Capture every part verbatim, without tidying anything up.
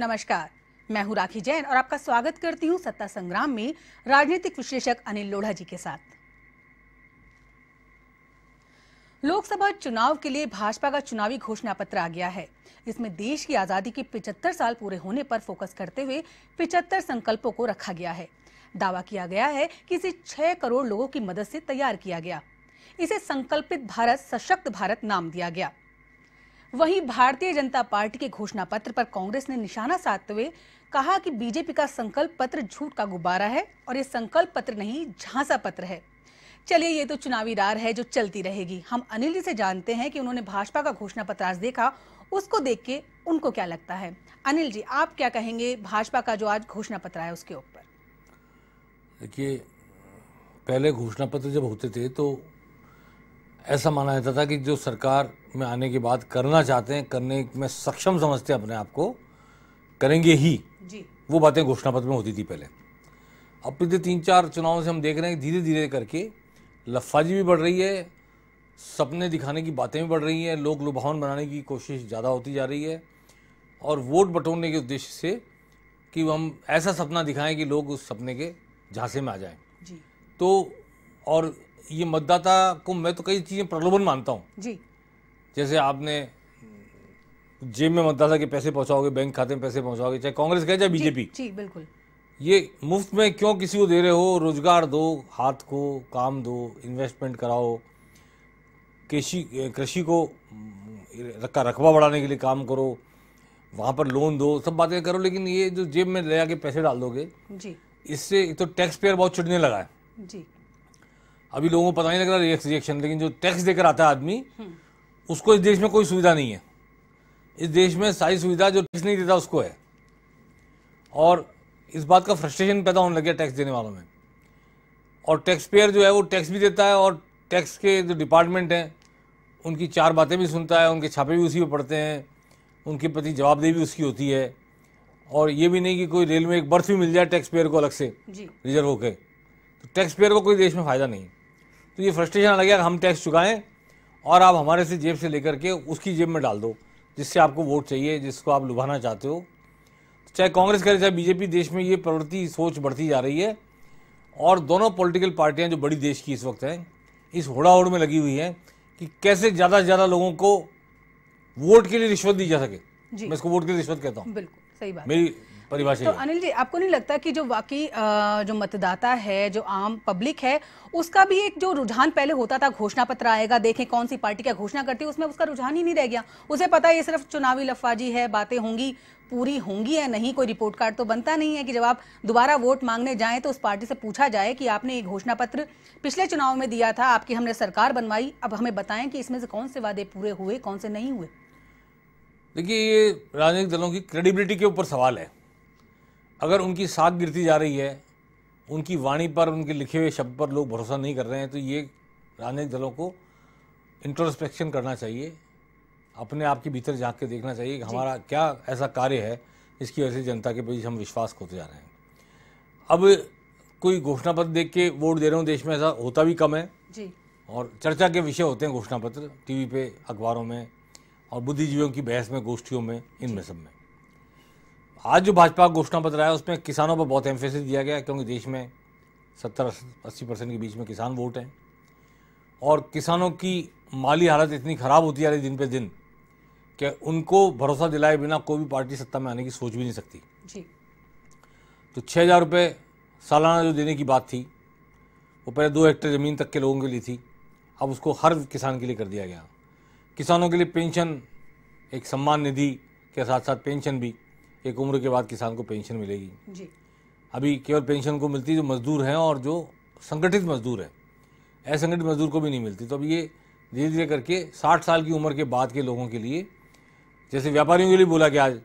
नमस्कार, मैं हूं राखी जैन और आपका स्वागत करती हूं सत्ता संग्राम में राजनीतिक विश्लेषक अनिल लोढ़ा जी के साथ। लोकसभा चुनाव के लिए भाजपा का चुनावी घोषणा पत्र आ गया है। इसमें देश की आजादी के पचहत्तर साल पूरे होने पर फोकस करते हुए पचहत्तर संकल्पों को रखा गया है। दावा किया गया है कि इसे छह करोड़ लोगों की मदद से तैयार किया गया। इसे संकल्पित भारत सशक्त भारत नाम दिया गया। वहीं भारतीय जनता पार्टी के घोषणा पत्र पर कांग्रेस ने निशाना साधते हुए कहा कि बीजेपी का संकल्प पत्र झूठ का गुब्बारा है और ये संकल्प पत्र नहीं झांसा पत्र है। चलिए, ये तो चुनावी रार है जो चलती रहेगी। हम अनिल जी से जानते हैं कि उन्होंने भाजपा का घोषणा पत्र आज देखा, उसको देख के उनको क्या लगता है। अनिल जी, आप क्या कहेंगे भाजपा का जो आज घोषणा पत्र आया उसके ऊपर? देखिए, पहले घोषणा पत्र जब होते थे तो ऐसा माना जाता था कि जो सरकार में आने के बाद करना चाहते हैं, करने में सक्षम समझते हैं अपने आप को, करेंगे ही जी। वो बातें घोषणा पत्र में होती थी पहले। अब पिछले तीन चार चुनावों से हम देख रहे हैं धीरे धीरे करके लफाजी भी बढ़ रही है, सपने दिखाने की बातें भी बढ़ रही हैं, लोग लुभावन बनाने की कोशिश ज़्यादा होती जा रही है और वोट बटोरने के उद्देश्य से कि हम ऐसा सपना दिखाएं कि लोग उस सपने के झांसे में आ जाएं जी। तो और ये मतदाता को मैं तो कई चीज़ें प्रलोभन मानता हूँ जी। जैसे आपने जेब में मतदाता के पैसे पहुँचाओगे, बैंक खाते में पैसे पहुँचाओगे, चाहे कांग्रेस कहे चाहे बीजेपी जी, बिल्कुल। ये मुफ्त में क्यों किसी को दे रहे हो? रोजगार दो, हाथ को काम दो, इन्वेस्टमेंट कराओ, कृषि कृषि को का रकबा बढ़ाने के लिए काम करो, वहाँ पर लोन दो, सब बातें करो। लेकिन ये जो जेब में ले आके पैसे डाल दोगे जी, इससे एक तो टैक्स पेयर बहुत चिढ़ने लगा है जी। अभी लोगों को पता नहीं लग रहा रिएक्शन, लेकिन जो टैक्स देकर आता है आदमी उसको इस देश में कोई सुविधा नहीं है। इस देश में सारी सुविधा जो टैक्स नहीं देता उसको है और इस बात का फ्रस्ट्रेशन पैदा होने लग गया टैक्स देने वालों में। और टैक्स पेयर जो है वो टैक्स भी देता है और टैक्स के जो डिपार्टमेंट हैं उनकी चार बातें भी सुनता है, उनके छापे भी उसी पे पड़ते हैं, उनके प्रति जवाबदेही भी उसकी होती है। और ये भी नहीं कि कोई रेल में एक बर्थ भी मिल जाए टैक्स पेयर को अलग से रिजर्व होकर, तो टैक्स पेयर को कोई देश में फ़ायदा नहीं। तो ये फ्रस्ट्रेशन लग गया, हम टैक्स चुकाएँ और आप हमारे से जेब से लेकर के उसकी जेब में डाल दो जिससे आपको वोट चाहिए, जिसको आप लुभाना चाहते हो। चाहे कांग्रेस करे चाहे बीजेपी, देश में ये प्रवृत्ति सोच बढ़ती जा रही है और दोनों पॉलिटिकल पार्टियां जो बड़ी देश की इस वक्त हैं इस होड़ाहोड़ में लगी हुई हैं कि कैसे ज़्यादा से ज़्यादा लोगों को वोट के लिए रिश्वत दी जा सके। मैं इसको वोट के लिए रिश्वत कहता हूँ, बिल्कुल सही बात, मेरी परिभाषा। तो अनिल जी, आपको नहीं लगता कि जो वाकई जो मतदाता है, जो आम पब्लिक है, उसका भी एक जो रुझान पहले होता था, घोषणा पत्र आएगा देखें कौन सी पार्टी क्या घोषणा करती है, उसमें उसका रुझान ही नहीं रह गया। उसे पता है ये सिर्फ चुनावी लफाजी है, बातें होंगी, पूरी होंगी या नहीं, कोई रिपोर्ट कार्ड तो बनता नहीं है कि जब आप दोबारा वोट मांगने जाएं तो उस पार्टी से पूछा जाए कि आपने ये घोषणा पत्र पिछले चुनाव में दिया था, आपकी हमने सरकार बनवाई, अब हमें बताएं कि इसमें से कौन से वादे पूरे हुए कौन से नहीं हुए। देखिए, ये राजनीतिक दलों की क्रेडिबिलिटी के ऊपर सवाल है। अगर उनकी साख गिरती जा रही है, उनकी वाणी पर, उनके लिखे हुए शब्द पर लोग भरोसा नहीं कर रहे हैं, तो ये राजनीतिक दलों को इंट्रोस्पेक्शन करना चाहिए, अपने आप के भीतर झांक के देखना चाहिए कि हमारा क्या ऐसा कार्य है जिसकी वजह से जनता के बीच हम विश्वास खोते जा रहे हैं। अब कोई घोषणा पत्र देख के वोट दे रहे हो, देश में ऐसा होता भी कम है जी। और चर्चा के विषय होते हैं घोषणा पत्र, टीवी पे, अखबारों में और बुद्धिजीवियों की बहस में, गोष्ठियों में, इनमें सब में। आज जो भाजपा का घोषणा पत्र आया उसमें किसानों पर बहुत एम्फेसिस दिया गया, क्योंकि देश में सत्तर अस्सी परसेंट के बीच में किसान वोट हैं और किसानों की माली हालत इतनी ख़राब होती जा रही दिन पे दिन कि उनको भरोसा दिलाए बिना कोई भी पार्टी सत्ता में आने की सोच भी नहीं सकती जी। तो छः हज़ार रुपये सालाना जो देने की बात थी वो पहले दो हेक्टेयर ज़मीन तक के लोगों के लिए थी, अब उसको हर किसान के लिए कर दिया गया। किसानों के लिए पेंशन, एक सम्मान निधि के साथ साथ पेंशन भी, एक उम्र के बाद किसान को पेंशन मिलेगी जी। अभी केवल पेंशन को मिलती जो मजदूर हैं और जो संगठित मजदूर हैं, असंगठित मजदूर को भी नहीं मिलती। तो अब ये धीरे धीरे करके साठ साल की उम्र के बाद के लोगों के लिए, जैसे व्यापारियों के लिए बोला गया आज,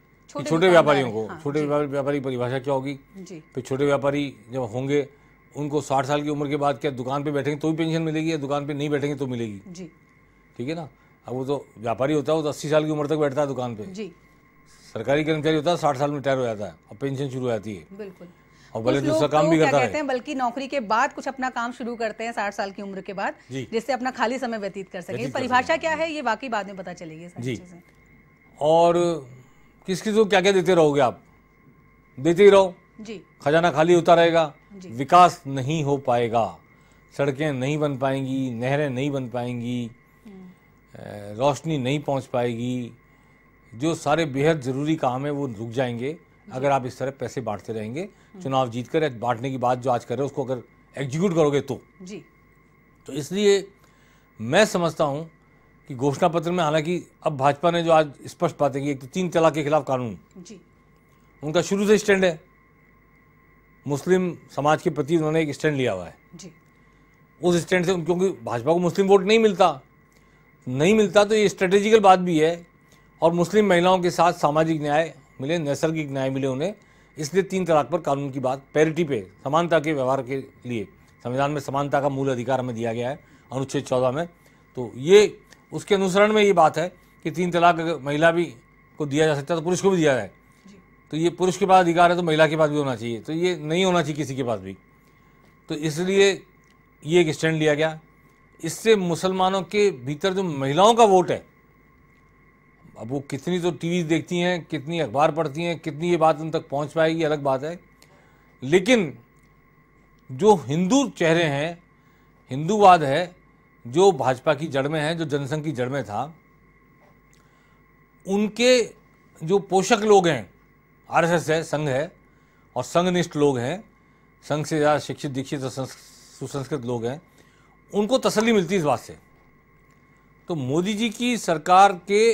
छोटे व्यापारियों को, हाँ, छोटे व्यापारी की परिभाषा क्या होगी, फिर छोटे व्यापारी जब होंगे उनको साठ साल की उम्र के बाद क्या दुकान पे बैठेंगे तो भी पेंशन मिलेगी या दुकान पे नहीं बैठेंगे तो मिलेगी जी। ठीक है ना। अब वो तो व्यापारी होता है वो तो अस्सी साल की उम्र तक बैठता है दुकान पे जी। सरकारी कर्मचारी होता है साठ साल में रिटायर हो जाता है और पेंशन शुरू हो जाती है, बिल्कुल। और भले दूसरा काम भी करता है, बल्कि नौकरी के बाद कुछ अपना काम शुरू करते हैं साठ साल की उम्र के बाद, जिससे अपना खाली समय व्यतीत कर सके। परिभाषा क्या है ये वाकई बाद में पता चलेगी जी। और किस किस को क्या क्या देते रहोगे आप, देती रहो जी, खजाना खाली होता रहेगा, विकास नहीं हो पाएगा, सड़कें नहीं बन पाएंगी, नहरें नहीं बन पाएंगी, रोशनी नहीं पहुंच पाएगी, जो सारे बेहद ज़रूरी काम है वो रुक जाएंगे अगर आप इस तरह पैसे बांटते रहेंगे। चुनाव जीत कर बांटने की बात जो आज कर रहे हो उसको अगर एग्जीक्यूट करोगे तो जी। तो इसलिए मैं समझता हूँ कि घोषणा पत्र में हालांकि अब भाजपा ने जो आज स्पष्ट बातें की, एक तो तीन तलाक के खिलाफ कानून जी, उनका शुरू से स्टैंड है, मुस्लिम समाज के प्रति उन्होंने एक स्टैंड लिया हुआ है जी। उस स्टैंड से क्योंकि भाजपा को मुस्लिम वोट नहीं मिलता नहीं मिलता तो ये स्ट्रेटेजिकल बात भी है, और मुस्लिम महिलाओं के साथ सामाजिक न्याय मिले, नैसर्गिक न्याय मिले उन्हें, इसलिए तीन तलाक पर कानून की बात पैरिटी पे, समानता के व्यवहार के लिए संविधान में समानता का मूल अधिकार हमें दिया गया है अनुच्छेद चौदह में, तो ये उसके अनुसरण में ये बात है कि तीन तलाक महिला भी को दिया जा सकता है तो पुरुष को भी दिया जाए, तो ये पुरुष के पास अधिकार है तो महिला के पास भी होना चाहिए, तो ये नहीं होना चाहिए किसी के पास भी, तो इसलिए ये एक स्टैंड लिया गया। इससे मुसलमानों के भीतर जो महिलाओं का वोट है, अब वो कितनी तो टीवी देखती हैं, कितनी अखबार पढ़ती हैं, कितनी ये बात उन तक पहुंच पाएगी अलग बात है, लेकिन जो हिंदू चेहरे हैं, हिंदूवाद है जो भाजपा की जड़ में है, जो जनसंघ की जड़ में था, उनके जो पोषक लोग हैं, आर एस एस है, संघ है, और संघनिष्ठ लोग हैं, संघ से ज़्यादा शिक्षित दीक्षित और सुसंस्कृत लोग हैं, उनको तसल्ली मिलती इस बात से। तो मोदी जी की सरकार के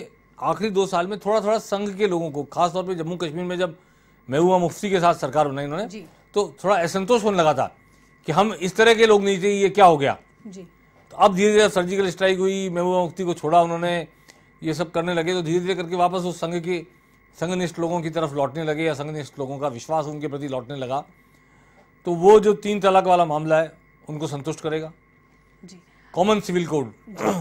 आखिरी दो साल में थोड़ा थोड़ा संघ के लोगों को, खासतौर पे जम्मू कश्मीर में जब महबूबा मुफ्ती के साथ सरकार बनाई इन्होंने, तो थोड़ा असंतोष होने लगा था कि हम इस तरह के लोग नहीं थे, ये क्या हो गया जी। तो अब धीरे धीरे सर्जिकल स्ट्राइक हुई, महबूबा मुफ्ती को छोड़ा उन्होंने, ये सब करने लगे, तो धीरे धीरे करके वापस उस संघ के संघनिष्ठ लोगों की तरफ लौटने लगे, या संघनिष्ठ लोगों का विश्वास उनके प्रति लौटने लगा, तो वो जो तीन तलाक वाला मामला है उनको संतुष्ट करेगा। कॉमन सिविल कोड,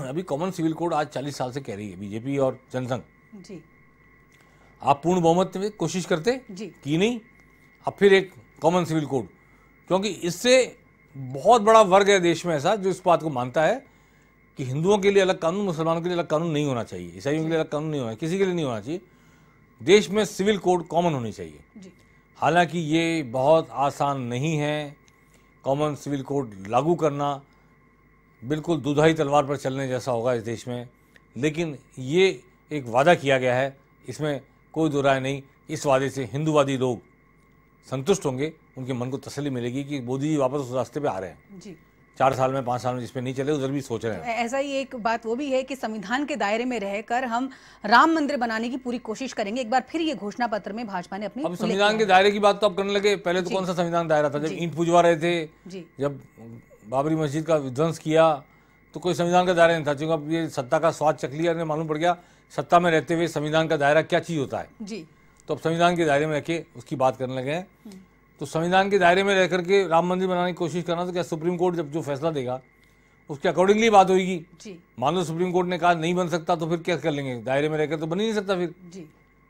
अभी कॉमन सिविल कोड आज चालीस साल से कह रही है बीजेपी और जनसंघ जी, आप पूर्ण बहुमत में कोशिश करते कि नहीं, अब फिर एक कॉमन सिविल कोड, क्योंकि इससे बहुत बड़ा वर्ग है देश में ऐसा जो इस बात को मानता है कि हिंदुओं के लिए अलग कानून, मुसलमानों के लिए अलग कानून नहीं होना चाहिए, ईसाइयों के लिए अलग कानून नहीं होना, किसी के लिए नहीं होना चाहिए, देश में सिविल कोड कॉमन होनी चाहिए। हालांकि ये बहुत आसान नहीं है कॉमन सिविल कोड लागू करना, बिल्कुल दुधाई तलवार पर चलने जैसा होगा इस देश में, लेकिन ये एक वादा किया गया है, इसमें कोई दो राय नहीं, इस वादे से हिंदूवादी लोग संतुष्ट होंगे, उनके मन को तसल्ली मिलेगी कि मोदी जी वापस उस रास्ते पे आ रहे हैं जी। चार साल में, पाँच साल में जिसमें नहीं चले उधर भी सोच रहे हैं। ऐसा ही एक बात वो भी है कि संविधान के दायरे में रहकर हम राम मंदिर बनाने की पूरी कोशिश करेंगे, एक बार फिर ये घोषणा पत्र में भाजपा ने अपनी। अब संविधान के दायरे की बात तो आप करने लगे, पहले तो कौन सा संविधान दायरा था, जब ईंट पुजवा रहे थे, जब बाबरी मस्जिद का विध्वंस किया, तो कोई संविधान का दायरा नहीं था, क्योंकि अब ये सत्ता का स्वाद चख लिया, मालूम पड़ गया सत्ता में रहते हुए संविधान का दायरा क्या चीज़ होता है जी। तो अब संविधान के दायरे में रहके उसकी बात करने लगे हैं, तो संविधान के दायरे में रह करके राम मंदिर बनाने की कोशिश करना, तो क्या सुप्रीम कोर्ट जब जो फैसला देगा उसके अकॉर्डिंगली बात होगी। मान लो सुप्रीम कोर्ट ने कहा नहीं बन सकता, तो फिर क्या कर लेंगे, दायरे में रहकर तो बन ही नहीं सकता, फिर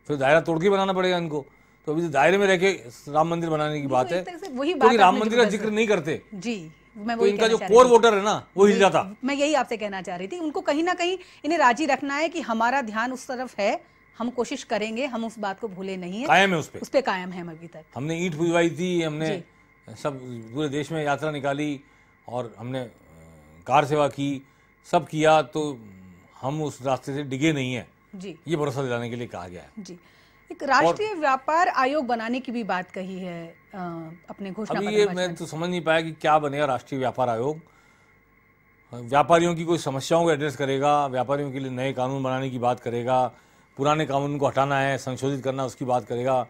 फिर दायरा तोड़ के बनाना पड़ेगा इनको, तो अभी दायरे में रह के राम मंदिर बनाने की बात है, क्योंकि राम मंदिर का जिक्र नहीं करते जी। मैं तो इनका जो कोर वोटर है ना वो हिल जाता, मैं यही आपसे कहना चाह रही थी, उनको कहीं ना कहीं इन्हें राजी रखना है कि हमारा ध्यान उस तरफ है, हम कोशिश करेंगे, हम उस बात को भूले नहीं है, कायम है उस पे, उस पे कायम है हम अभी तक। हमने ईंट पुजवाई थी, हमने सब पूरे देश में यात्रा निकाली, और हमने कार सेवा की, सब किया, तो हम उस रास्ते से डिगे नहीं है जी, ये भरोसा दिलाने के लिए कहा गया है जी। एक राष्ट्रीय व्यापार आयोग बनाने की भी बात कही है आ, अपने घोषणा पत्र में। अभी मैं तो समझ नहीं पाया कि क्या बनेगा राष्ट्रीय व्यापार आयोग, व्यापारियों की कोई समस्याओं को एड्रेस करेगा, व्यापारियों के लिए नए कानून बनाने की बात करेगा, पुराने कानून को हटाना है, संशोधित करना उसकी बात करेगा,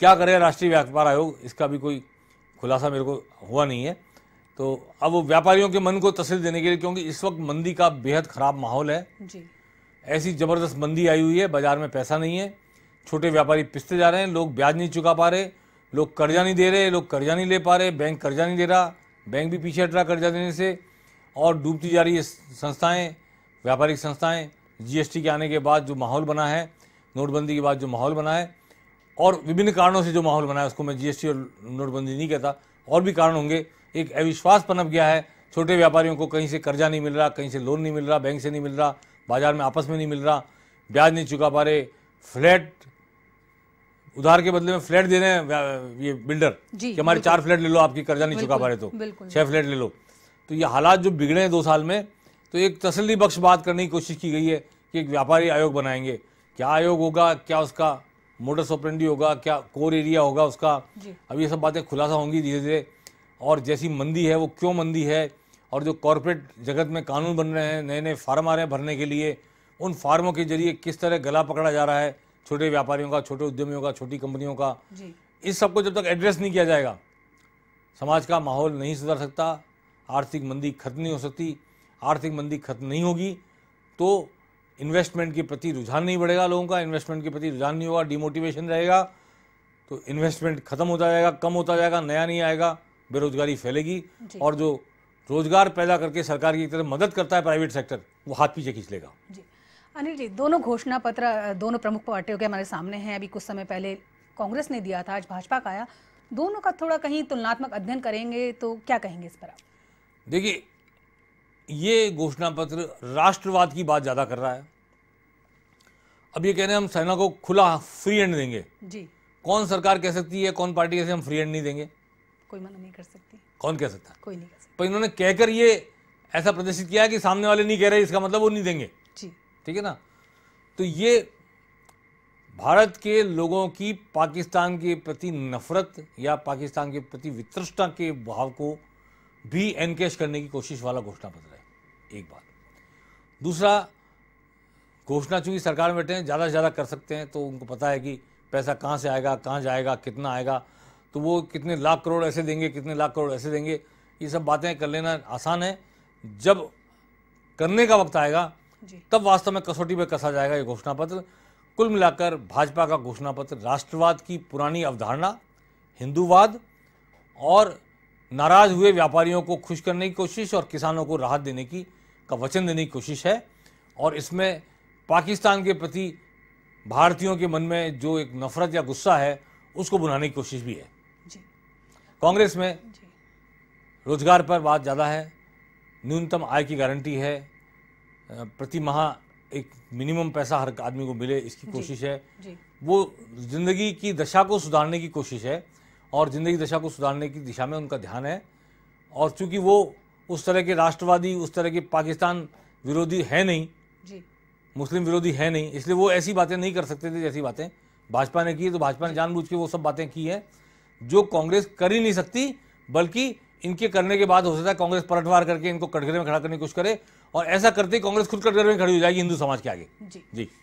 क्या करेगा राष्ट्रीय व्यापार आयोग, इसका भी कोई खुलासा मेरे को हुआ नहीं है। तो अब वो व्यापारियों के मन को तसल्ली देने के लिए, क्योंकि इस वक्त मंदी का बेहद ख़राब माहौल है, ऐसी ज़बरदस्त मंदी आई हुई है, बाज़ार में पैसा नहीं है, छोटे व्यापारी पिसते जा रहे हैं, लोग ब्याज नहीं चुका पा रहे, लोग कर्जा नहीं दे रहे, लोग कर्जा नहीं ले पा रहे, बैंक कर्जा नहीं दे रहा, बैंक भी पीछे हट रहा कर्जा देने से, और डूबती जा रही है संस्थाएं, व्यापारिक संस्थाएं। जी एस टी के आने के बाद जो माहौल बना है, नोटबंदी के बाद जो माहौल बना है, और विभिन्न कारणों से जो माहौल बना है, उसको मैं जी एस टी और नोटबंदी नहीं कहता, और भी कारण होंगे, एक अविश्वास पनप गया है, छोटे व्यापारियों को कहीं से कर्जा नहीं मिल रहा, कहीं से लोन नहीं मिल रहा, बैंक से नहीं मिल रहा, बाजार में आपस में नहीं मिल रहा, ब्याज नहीं चुका पा रहे, फ्लैट उधार के बदले में फ्लैट दे रहे हैं ये बिल्डर कि हमारे चार फ्लैट ले लो, आपकी कर्जा नहीं चुका पा रहे तो छह फ्लैट ले लो। तो ये हालात जो बिगड़े हैं दो साल में, तो एक तसल्ली बख्श बात करने की कोशिश की गई है कि एक व्यापारी आयोग बनाएंगे। क्या आयोग होगा, क्या उसका मोडस ऑपरेंडी होगा, क्या कोर एरिया होगा उसका, अब ये सब बातें खुलासा होंगी धीरे धीरे। और जैसी मंदी है वो क्यों मंदी है, और जो कॉरपोरेट जगत में कानून बन रहे हैं, नए नए फार्म आ रहे हैं भरने के लिए, उन फार्मों के जरिए किस तरह गला पकड़ा जा रहा है छोटे व्यापारियों का, छोटे उद्यमियों का, छोटी कंपनियों का, इस सबको जब तक एड्रेस नहीं किया जाएगा समाज का माहौल नहीं सुधर सकता, आर्थिक मंदी खत्म नहीं हो सकती। आर्थिक मंदी खत्म नहीं होगी तो इन्वेस्टमेंट के प्रति रुझान नहीं बढ़ेगा लोगों का, इन्वेस्टमेंट के प्रति रुझान नहीं होगा, डिमोटिवेशन रहेगा, तो इन्वेस्टमेंट खत्म होता जाएगा, कम होता जाएगा, नया नहीं आएगा, बेरोजगारी फैलेगी। और जो रोजगार पैदा करके सरकार की तरफ मदद करता है प्राइवेट सेक्टर, वो हाथ पीछे खींच लेगा। जी अनिल जी, दोनों घोषणा पत्र दोनों प्रमुख पार्टियों के हमारे सामने हैं। अभी कुछ समय पहले कांग्रेस ने दिया था, आज भाजपा का आया, दोनों का थोड़ा कहीं तुलनात्मक अध्ययन करेंगे तो क्या कहेंगे इस पर आप? देखिए, ये घोषणा पत्र राष्ट्रवाद की बात ज़्यादा कर रहा है। अब ये कह रहे हैं हम सेना को खुला फ्री हैंड देंगे। जी कौन सरकार कह सकती है, कौन पार्टी कैसे हम फ्री हैंड नहीं देंगे, कोई मना नहीं कर सकती, कौन कह सकता है, कोई नहीं कह सकता। पर इन्होंने कहकर ये ऐसा प्रदर्शित किया कि सामने वाले नहीं कह रहे, इसका मतलब वो नहीं देंगे। जी ठीक है ना। तो ये भारत के लोगों की पाकिस्तान के प्रति नफरत या पाकिस्तान के प्रति वितृष्णा के भाव को भी एनकैश करने की कोशिश वाला घोषणा पत्र है, एक बात। दूसरा, घोषणा चूंकि सरकार में बैठे हैं, ज़्यादा से ज़्यादा कर सकते हैं, तो उनको पता है कि पैसा कहाँ से आएगा, कहाँ जाएगा, कितना आएगा, तो वो कितने लाख करोड़ ऐसे देंगे, कितने लाख करोड़ ऐसे देंगे, ये सब बातें कर लेना आसान है। जब करने का वक्त आएगा तब वास्तव में कसौटी पर कसा जाएगा ये घोषणा पत्र। कुल मिलाकर भाजपा का घोषणा पत्र राष्ट्रवाद की पुरानी अवधारणा, हिंदूवाद और नाराज हुए व्यापारियों को खुश करने की कोशिश और किसानों को राहत देने की का वचन देने की कोशिश है। और इसमें पाकिस्तान के प्रति भारतीयों के मन में जो एक नफरत या गुस्सा है उसको भुनाने की कोशिश भी है। कांग्रेस में जी। रोजगार पर बात ज़्यादा है, न्यूनतम आय की गारंटी है, प्रति माह एक मिनिमम पैसा हर आदमी को मिले इसकी कोशिश है। जी। वो जिंदगी की दशा को सुधारने की कोशिश है और ज़िंदगी दशा को सुधारने की दिशा में उनका ध्यान है। और चूंकि वो उस तरह के राष्ट्रवादी, उस तरह के पाकिस्तान विरोधी है नहीं, जी। मुस्लिम विरोधी है नहीं, इसलिए वो ऐसी बातें नहीं कर सकते थे जैसी बातें भाजपा ने की। तो भाजपा ने जानबूझ के वो सब बातें की हैं जो कांग्रेस कर ही नहीं सकती, बल्कि इनके करने के बाद हो सकता है कांग्रेस पलटवार करके इनको कटघरे में खड़ा करने की कोशिश करे, और ऐसा करते ही कांग्रेस खुद कटघरे में खड़ी हो जाएगी हिंदू समाज के आगे। जी, जी।